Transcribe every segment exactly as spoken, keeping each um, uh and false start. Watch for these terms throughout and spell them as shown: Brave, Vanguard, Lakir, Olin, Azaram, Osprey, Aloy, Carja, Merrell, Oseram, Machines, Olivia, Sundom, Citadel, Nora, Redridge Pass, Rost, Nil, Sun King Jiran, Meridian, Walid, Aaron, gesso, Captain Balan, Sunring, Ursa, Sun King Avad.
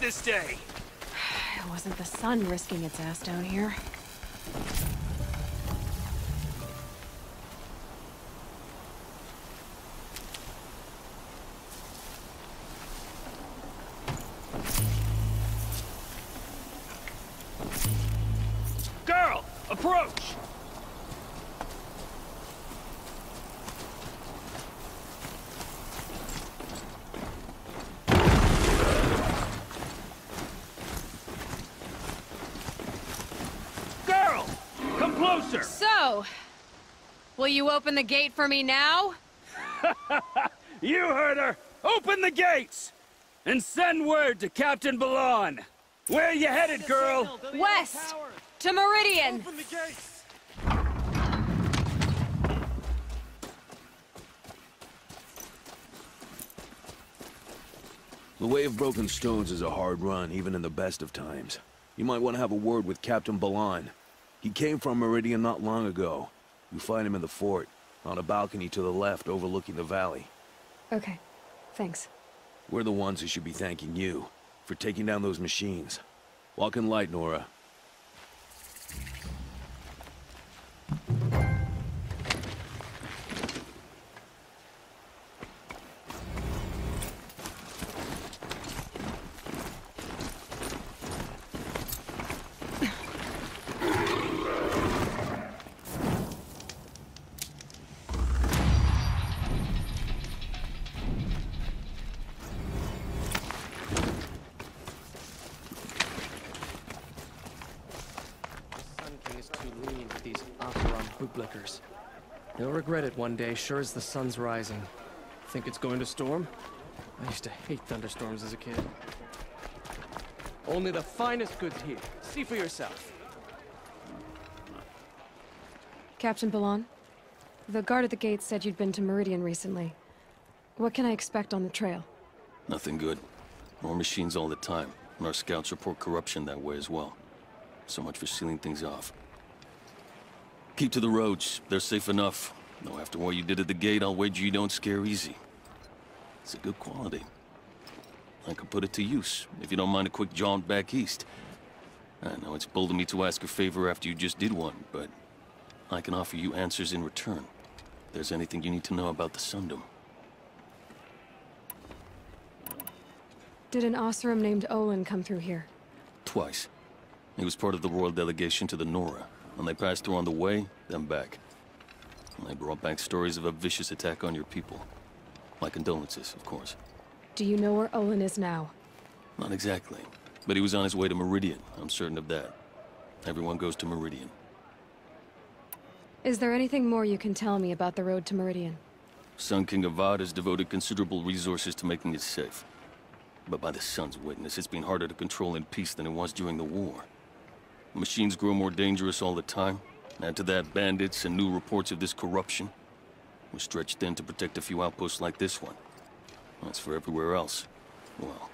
This day. It wasn't the sun risking its ass down here. Girl, approach. So, will you open the gate for me now? You heard her! Open the gates! And send word to Captain Balan! Where are you headed, girl? West! To Meridian! Open the gates! The way of broken stones is a hard run, even in the best of times. You might want to have a word with Captain Balan. He came from Meridian not long ago. You find him in the fort, on a balcony to the left, overlooking the valley. Okay, thanks. We're the ones who should be thanking you for taking down those machines. Walk in light, Nora. They'll regret it one day, sure as the sun's rising. Think it's going to storm? I used to hate thunderstorms as a kid. Only the finest goods here. See for yourself. Captain Balan, the guard at the gate said you'd been to Meridian recently. What can I expect on the trail? Nothing good. More machines all the time, and our scouts report corruption that way as well. So much for sealing things off. Keep to the roads. They're safe enough. No, after what you did at the gate, I'll wager you don't scare easy. It's a good quality. I could put it to use, if you don't mind a quick jaunt back east. I know it's bold of me to ask a favor after you just did one, but I can offer you answers in return. If there's anything you need to know about the Sundom. Did an Oseram named Olin come through here? Twice. He was part of the royal delegation to the Nora. When they passed through on the way, then back. And they brought back stories of a vicious attack on your people. My condolences, of course. Do you know where Olin is now? Not exactly, but he was on his way to Meridian, I'm certain of that. Everyone goes to Meridian. Is there anything more you can tell me about the road to Meridian? Sun King Avad has devoted considerable resources to making it safe. But by the sun's witness, it's been harder to control in peace than it was during the war. Machines grow more dangerous all the time. Add to that bandits and new reports of this corruption. We're stretched thin to protect a few outposts like this one. As for everywhere else, well,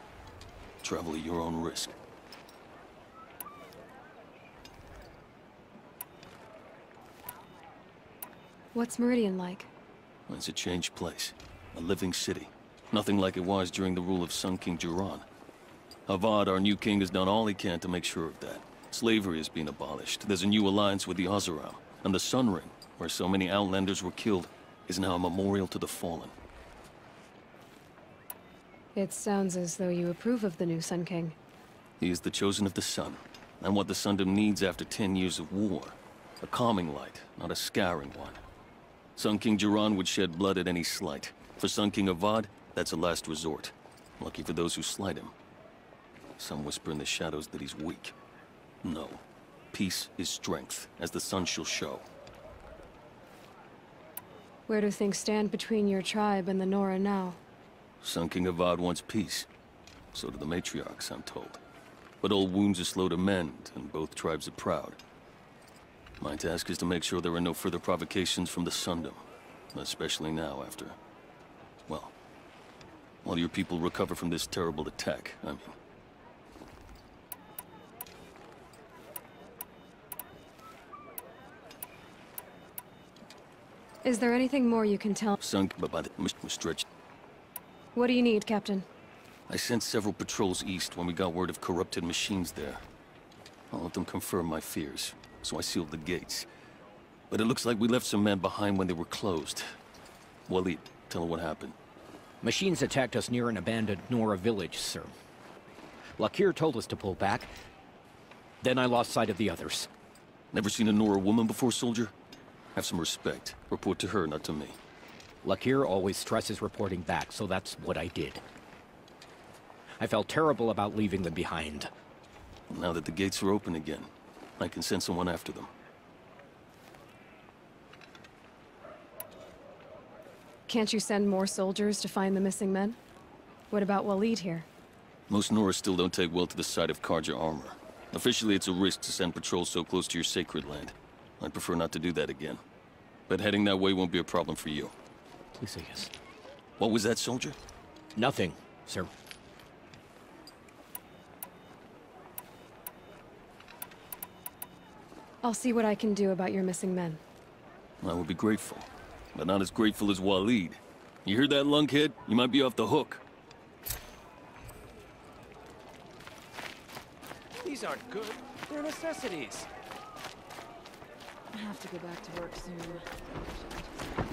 travel at your own risk. What's Meridian like? It's a changed place. A living city. Nothing like it was during the rule of Sun King Jiran. Avad, our new king, has done all he can to make sure of that. Slavery has been abolished. There's a new alliance with the Oseram. And the Sunring, where so many outlanders were killed, is now a memorial to the fallen. It sounds as though you approve of the new Sun King. He is the chosen of the Sun, and what the Sundom needs after ten years of war. A calming light, not a scouring one. Sun King Jiran would shed blood at any slight. For Sun King Avad, that's a last resort. Lucky for those who slight him. Some whisper in the shadows that he's weak. No. Peace is strength, as the sun shall show. Where do things stand between your tribe and the Nora now? Sun King Avad wants peace. So do the matriarchs, I'm told. But old wounds are slow to mend, and both tribes are proud. My task is to make sure there are no further provocations from the Sundom. Especially now after... well... while your people recover from this terrible attack, I mean. Is there anything more you can tell? Sunk, but by the stretch. What do you need, Captain? I sent several patrols east when we got word of corrupted machines there. All of them confirmed my fears, so I sealed the gates. But it looks like we left some men behind when they were closed. Walid, tell her what happened. Machines attacked us near an abandoned Nora village, sir. Lakir told us to pull back. Then I lost sight of the others. Never seen a Nora woman before, soldier? Have some respect. Report to her, not to me. Lakir always stresses reporting back, so that's what I did. I felt terrible about leaving them behind. Now that the gates are open again, I can send someone after them. Can't you send more soldiers to find the missing men? What about Walid here? Most Nora still don't take well to the sight of Carja armor. Officially, it's a risk to send patrols so close to your sacred land. I'd prefer not to do that again. But heading that way won't be a problem for you. Please say yes. What was that, soldier? Nothing, sir. I'll see what I can do about your missing men. I would be grateful, but not as grateful as Walid. You hear that, lunkhead? You might be off the hook. These aren't good. They're necessities. I have to go back to work soon.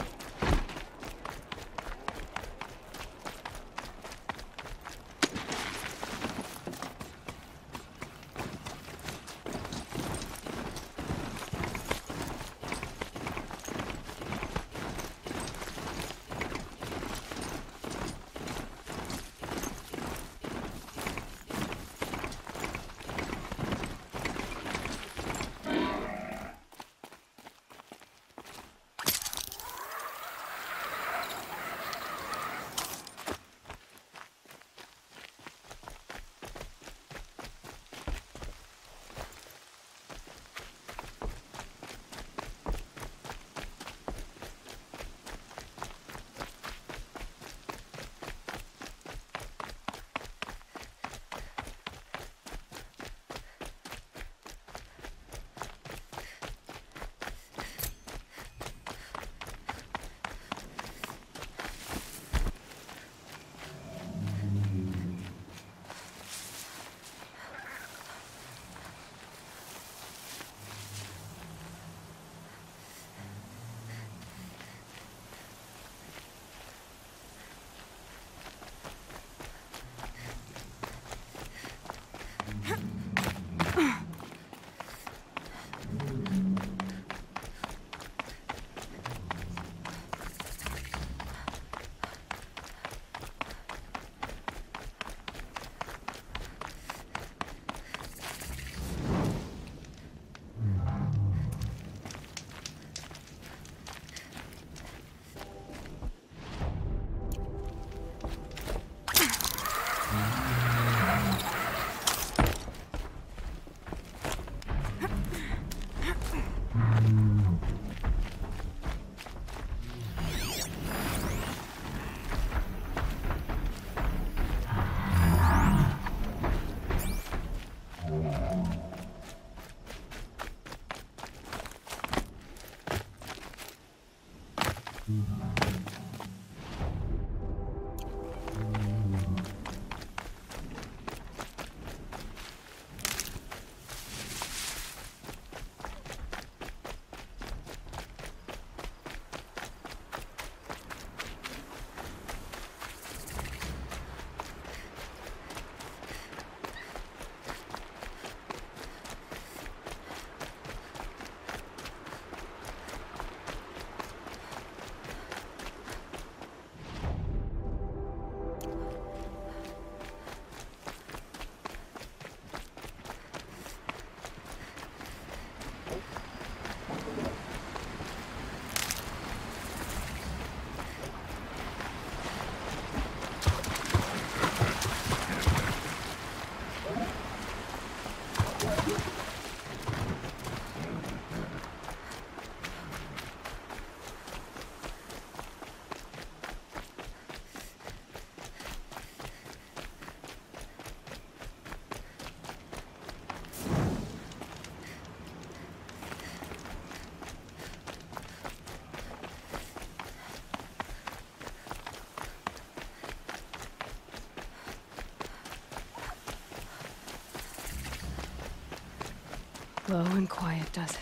Low and quiet does it.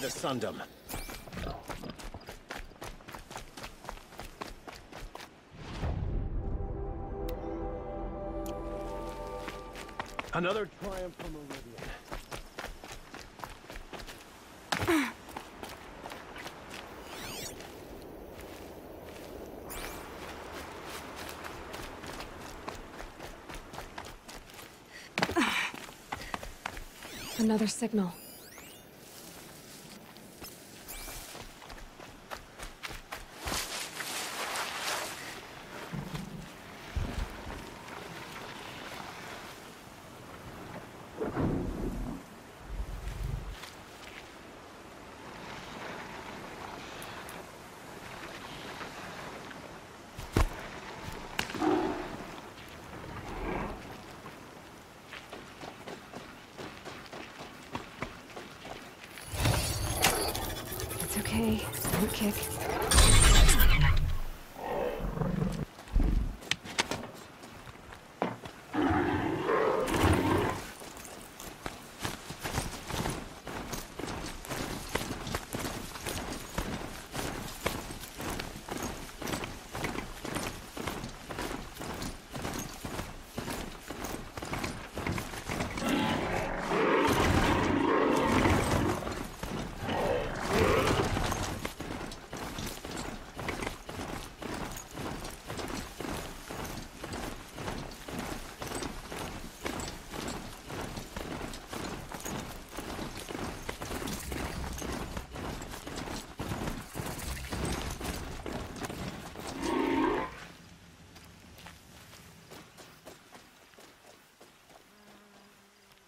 The Sundom. Another triumph from Olivia. Another signal. Kick.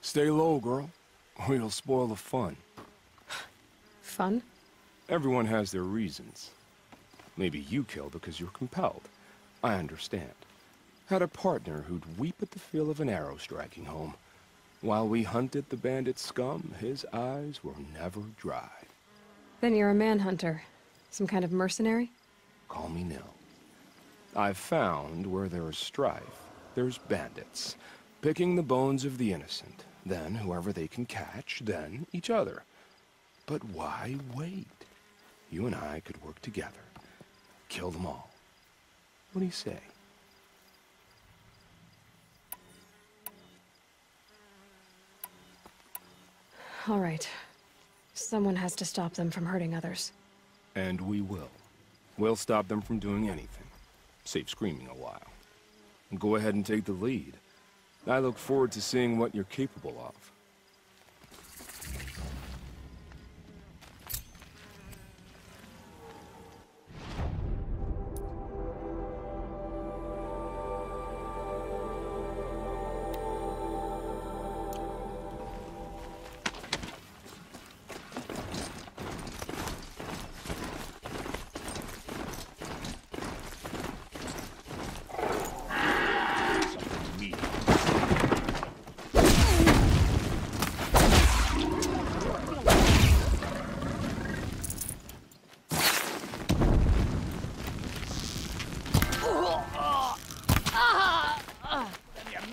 Stay low, girl, or you'll spoil the fun. Fun? Everyone has their reasons. Maybe you kill because you're compelled. I understand. Had a partner who'd weep at the feel of an arrow striking home. While we hunted the bandit scum, his eyes were never dry. Then you're a manhunter. Some kind of mercenary? Call me Nil. I've found where there is strife, there's bandits. Picking the bones of the innocent. Then, whoever they can catch, then each other. But why wait? You and I could work together. Kill them all. What do you say? All right. Someone has to stop them from hurting others. And we will. We'll stop them from doing anything. Save screaming a while. and go ahead and take the lead. I look forward to seeing what you're capable of.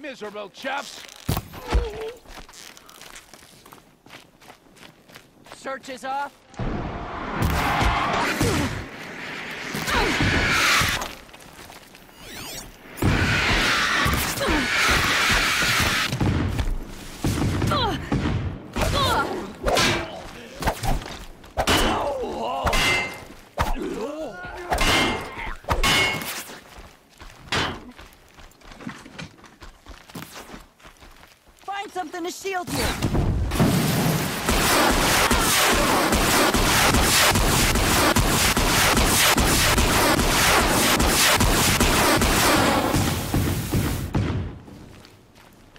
Miserable chaps. Search is off. Shield here.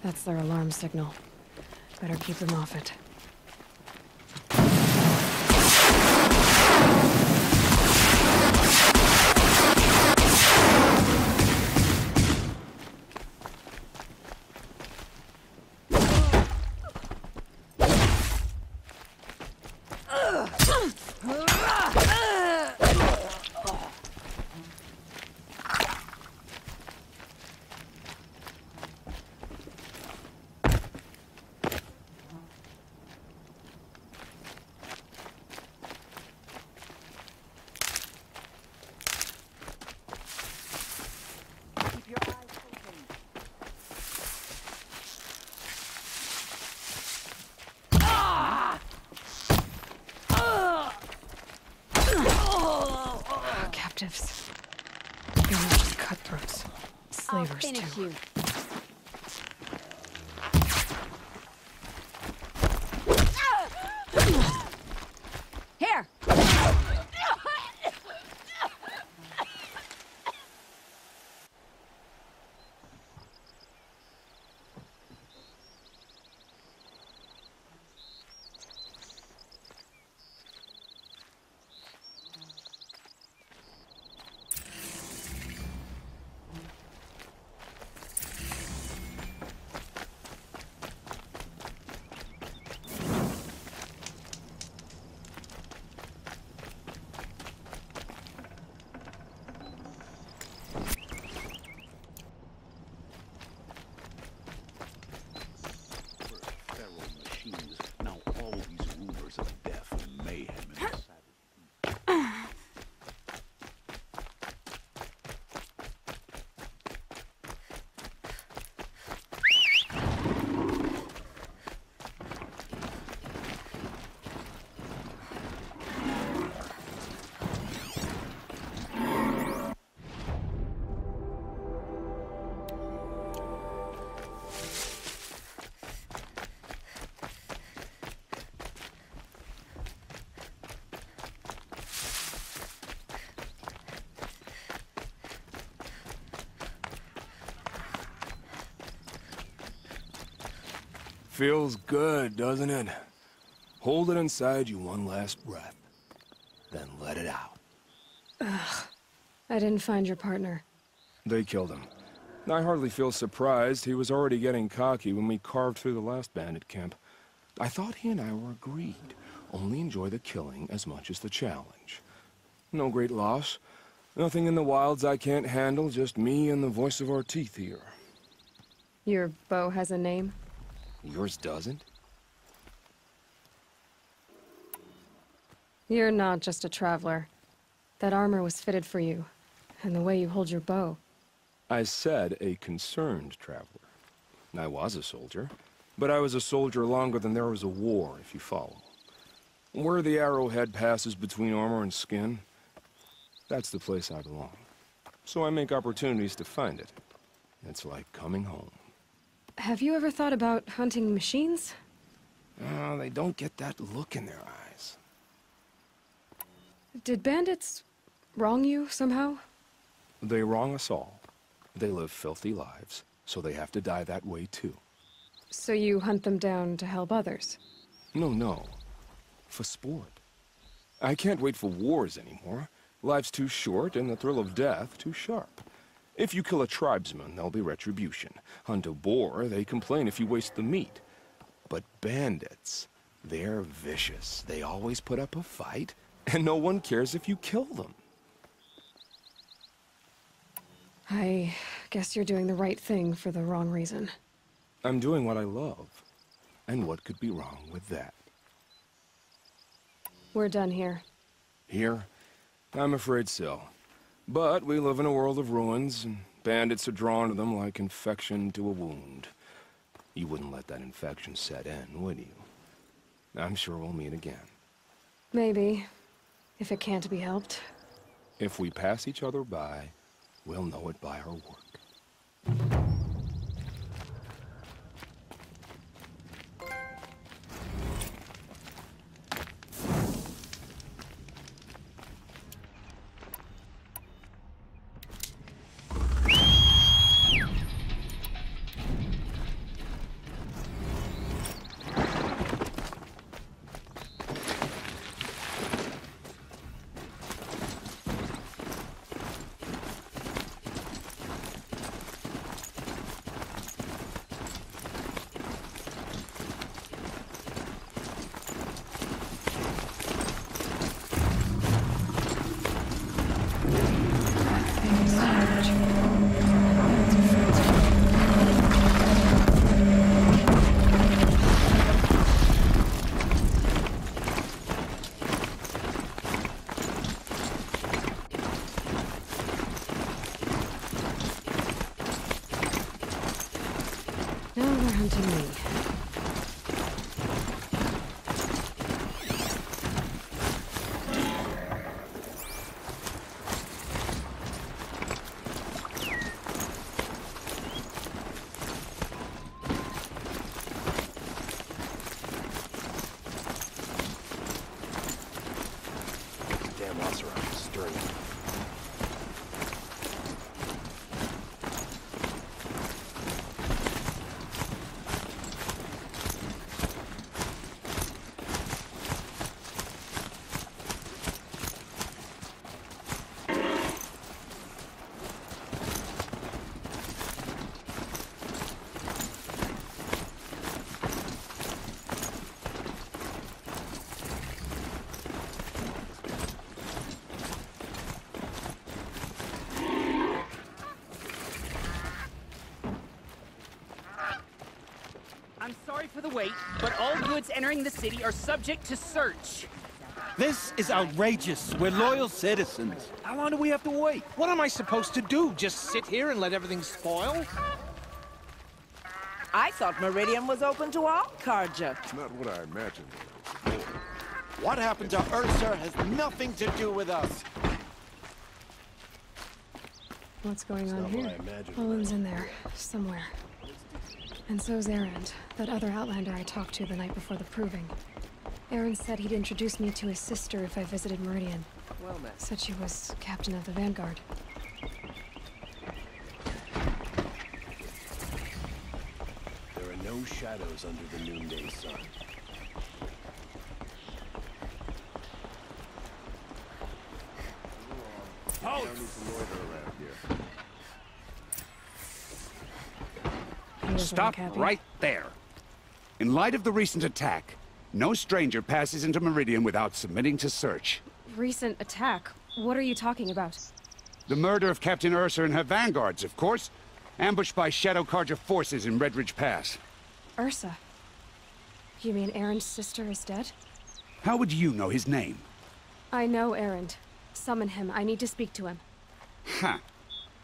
That's their alarm signal. Better keep them off it. Thank you. Here. Feels good, doesn't it? Hold it inside you one last breath, then let it out. Ugh. I didn't find your partner. They killed him. I hardly feel surprised. He was already getting cocky when we carved through the last bandit camp. I thought he and I were agreed. Only enjoy the killing as much as the challenge. No great loss. Nothing in the wilds I can't handle, just me and the voice of our teeth here. Your bow has a name? Yours doesn't? You're not just a traveler. That armor was fitted for you, and the way you hold your bow. I said a concerned traveler. I was a soldier, but I was a soldier longer than there was a war, if you follow. Where the arrowhead passes between armor and skin, that's the place I belong. So I make opportunities to find it. It's like coming home. Have you ever thought about hunting machines? Oh, they don't get that look in their eyes. Did bandits wrong you somehow? They wrong us all. They live filthy lives, so they have to die that way too. So you hunt them down to help others? No, no. For sport. I can't wait for wars anymore. Life's too short and the thrill of death too sharp. If you kill a tribesman, there'll be retribution. Hunt a boar, they complain if you waste the meat. But bandits, they're vicious. They always put up a fight, and no one cares if you kill them. I guess you're doing the right thing for the wrong reason. I'm doing what I love. And what could be wrong with that? We're done here. Here? I'm afraid so. But we live in a world of ruins, and bandits are drawn to them like infection to a wound. You wouldn't let that infection set in, would you? I'm sure we'll meet again. Maybe. If it can't be helped. If we pass each other by, we'll know it by our work. For the wait, but all goods entering the city are subject to search. This is outrageous. We're loyal citizens. How long do we have to wait? What am I supposed to do? Just sit here and let everything spoil? I thought Meridian was open to all, Carja. Not what I imagined. What happened to Ursa has nothing to do with us. What's going on here? Olin's in there, somewhere. And so's Aaron, that other outlander I talked to the night before the proving. Aaron said he'd introduce me to his sister if I visited Meridian. Well met. Said she was captain of the Vanguard. There are no shadows under the noonday sun. Hold! Stop right there. In light of the recent attack, no stranger passes into Meridian without submitting to search. Recent attack? What are you talking about? The murder of Captain Ursa and her vanguards, of course. Ambushed by Shadow Carja forces in Redridge Pass. Ursa? You mean Aaron's sister is dead? How would you know his name? I know Aaron. Summon him. I need to speak to him. Huh.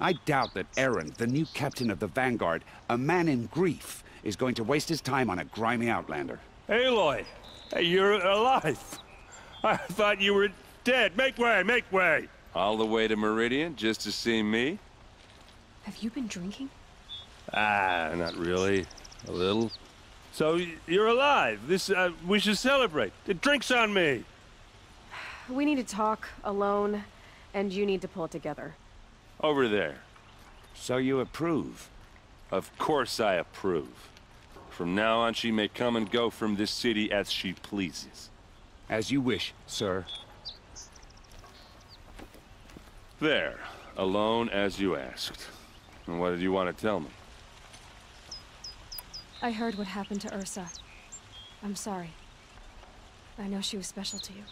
I doubt that Aaron, the new captain of the Vanguard, a man in grief, is going to waste his time on a grimy outlander. Aloy, you're alive. I thought you were dead. Make way, make way. All the way to Meridian just to see me? Have you been drinking? Ah, not really. A little. So you're alive. This uh, we should celebrate. The drink's on me. We need to talk alone, and you need to pull it together. Over there. So you approve? Of course I approve. From now on, she may come and go from this city as she pleases. As you wish, sir. There. Alone as you asked. And what did you want to tell me? I heard what happened to Ursa. I'm sorry. I know she was special to you.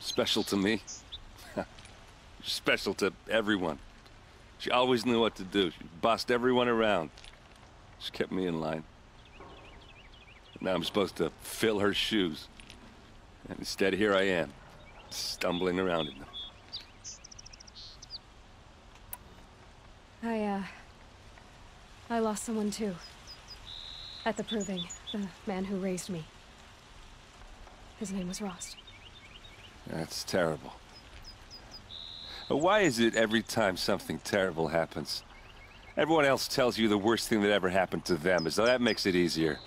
Special to me? Special to everyone. She always knew what to do. She bossed everyone around. She kept me in line. Now I'm supposed to fill her shoes. And instead, here I am, stumbling around in them. I, uh... I lost someone, too. At the Proving, the man who raised me. His name was Rost. That's terrible. But why is it every time something terrible happens, everyone else tells you the worst thing that ever happened to them, as though that makes it easier?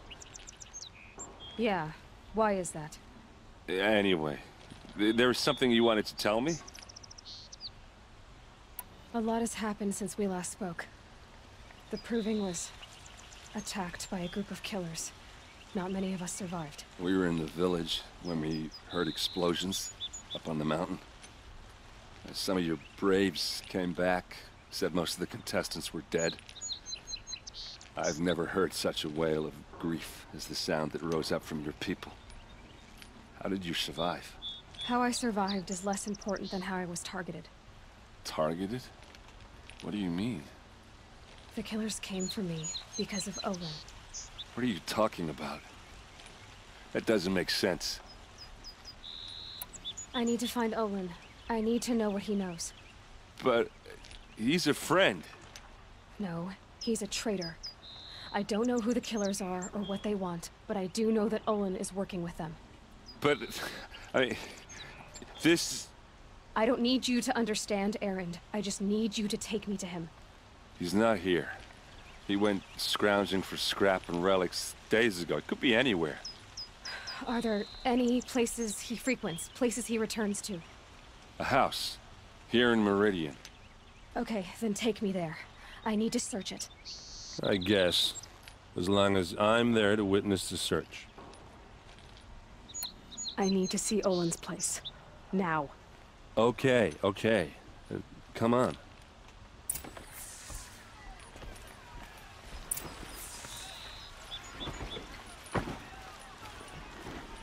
Yeah, why is that? Anyway, there was something you wanted to tell me? A lot has happened since we last spoke. The Proving was attacked by a group of killers. Not many of us survived. We were in the village when we heard explosions up on the mountain. Some of your braves came back, said most of the contestants were dead. I've never heard such a wail of grief as the sound that rose up from your people. How did you survive? How I survived is less important than how I was targeted. Targeted? What do you mean? The killers came for me because of Olin. What are you talking about? That doesn't make sense. I need to find Olin. I need to know what he knows. But he's a friend. No, he's a traitor. I don't know who the killers are or what they want, but I do know that Olin is working with them. But, I mean, this... I don't need you to understand, Aaron. I just need you to take me to him. He's not here. He went scrounging for scrap and relics days ago. It could be anywhere. Are there any places he frequents, places he returns to? A house, here in Meridian. Okay, then take me there. I need to search it. I guess, as long as I'm there to witness the search. I need to see Olin's place, now. Okay, okay, uh, come on.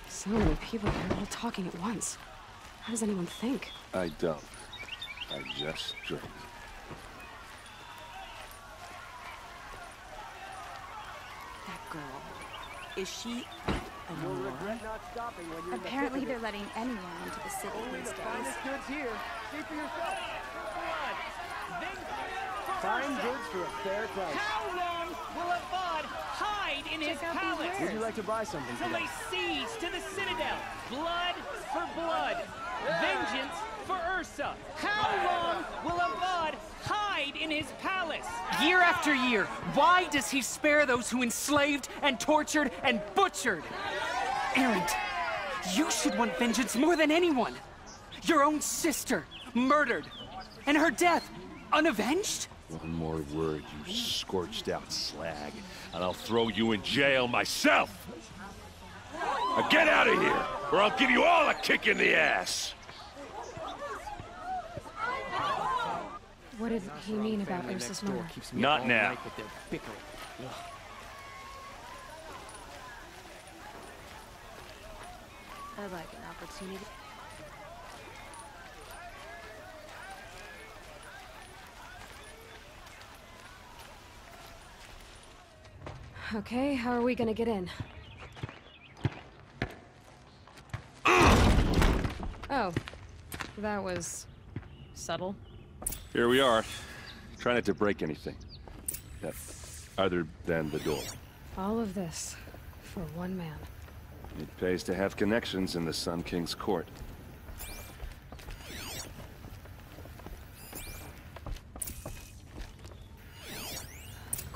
So many people here, all talking at once. How does anyone think? I don't. I just drink. That girl. Is she a Nora? Apparently they're letting anyone into the city these days. Find goods for a fair price. How long will Avad hide in his palace? Would you like to buy something? Till they siege to the Citadel. Blood for blood. Vengeance for Ursa. How long will Avad hide in his palace? Year after year, why does he spare those who enslaved and tortured and butchered? Aaron, you should want vengeance more than anyone. Your own sister, murdered, and her death, unavenged? One more word, you scorched out slag, and I'll throw you in jail myself! Now get out of here, or I'll give you all a kick in the ass! What did he mean about Ursa's murder? Not now. I'd like an opportunity. Okay, how are we gonna get in? Oh, that was subtle. Here we are. Try not to break anything. That, other than the door. All of this for one man. It pays to have connections in the Sun King's court.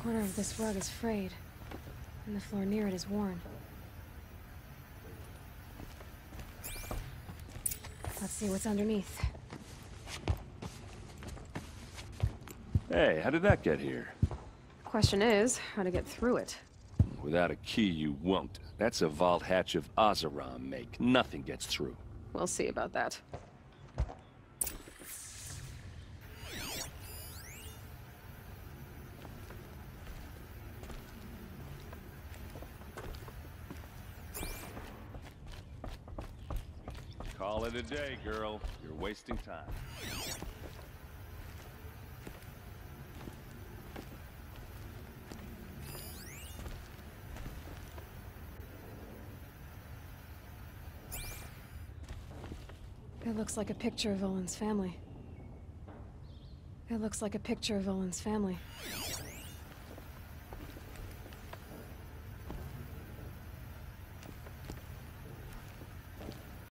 corner of this rug is frayed, and the floor near it is worn. Let's see what's underneath. Hey, how did that get here? Question is, how to get through it. Without a key, you won't. That's a vault hatch of Azaram make. Nothing gets through. We'll see about that. Call it a day, girl. You're wasting time. It looks like a picture of Olin's family. It looks like a picture of Olin's family.